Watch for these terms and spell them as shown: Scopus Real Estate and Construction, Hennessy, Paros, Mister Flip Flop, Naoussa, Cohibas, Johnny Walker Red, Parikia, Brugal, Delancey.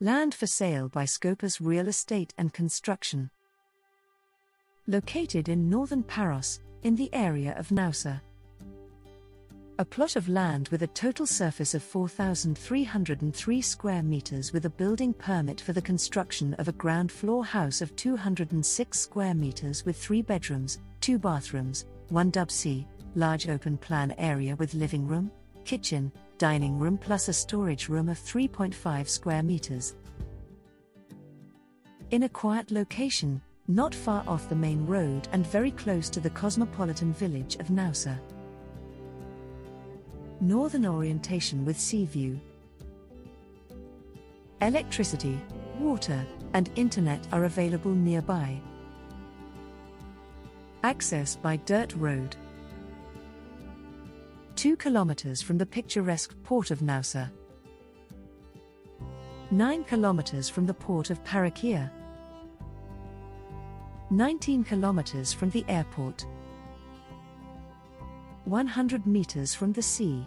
Land for sale by Scopus Real Estate and Construction. Located in northern Paros, in the area of Naoussa. A plot of land with a total surface of 4,303 square meters with a building permit for the construction of a ground floor house of 206 square meters with 3 bedrooms, 2 bathrooms, 1WC, large open plan area with living room, kitchen, dining room plus a storage room of 3.5 square meters. In a quiet location, not far off the main road and very close to the cosmopolitan village of Naoussa. Northern orientation with sea view. Electricity, water, and internet are available nearby. Access by dirt road. 2 kilometers from the picturesque port of Naoussa. 9 kilometers from the port of Parikia. 19 kilometers from the airport. 100 meters from the sea.